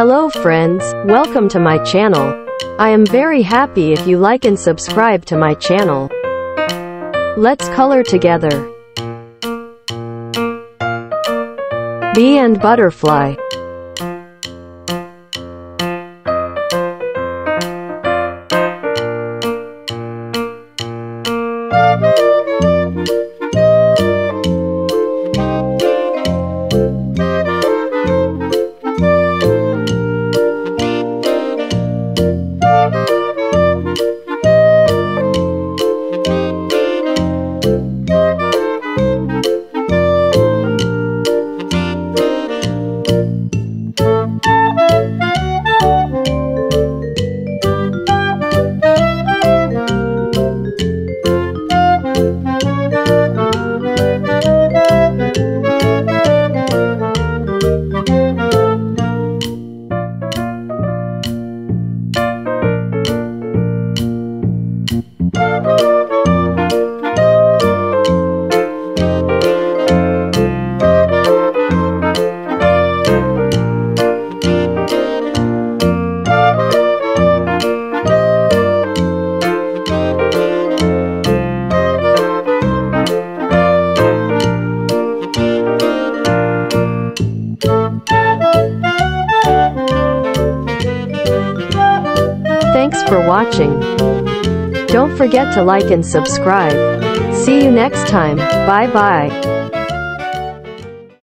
Hello friends, welcome to my channel. I am very happy if you like and subscribe to my channel. Let's color together. Bee and butterfly. Thanks for watching. Don't forget to like and subscribe. See you next time. Bye bye.